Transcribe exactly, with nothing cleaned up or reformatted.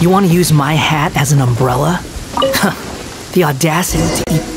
You want to use my hat as an umbrella? The audacity to eat